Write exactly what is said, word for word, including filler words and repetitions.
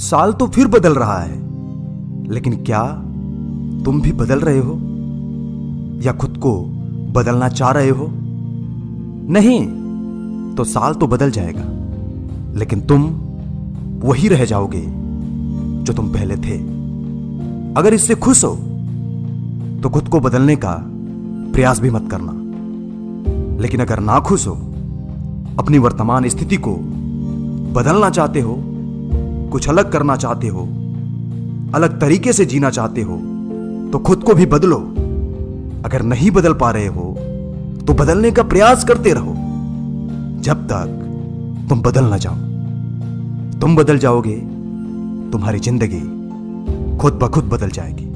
साल तो फिर बदल रहा है, लेकिन क्या तुम भी बदल रहे हो या खुद को बदलना चाह रहे हो? नहीं तो साल तो बदल जाएगा, लेकिन तुम वही रह जाओगे जो तुम पहले थे। अगर इससे खुश हो तो खुद को बदलने का प्रयास भी मत करना, लेकिन अगर ना खुश हो, अपनी वर्तमान स्थिति को बदलना चाहते हो, कुछ अलग करना चाहते हो, अलग तरीके से जीना चाहते हो, तो खुद को भी बदलो। अगर नहीं बदल पा रहे हो तो बदलने का प्रयास करते रहो जब तक तुम बदल ना जाओ। तुम बदल जाओगे, तुम्हारी जिंदगी खुद ब खुद बदल जाएगी।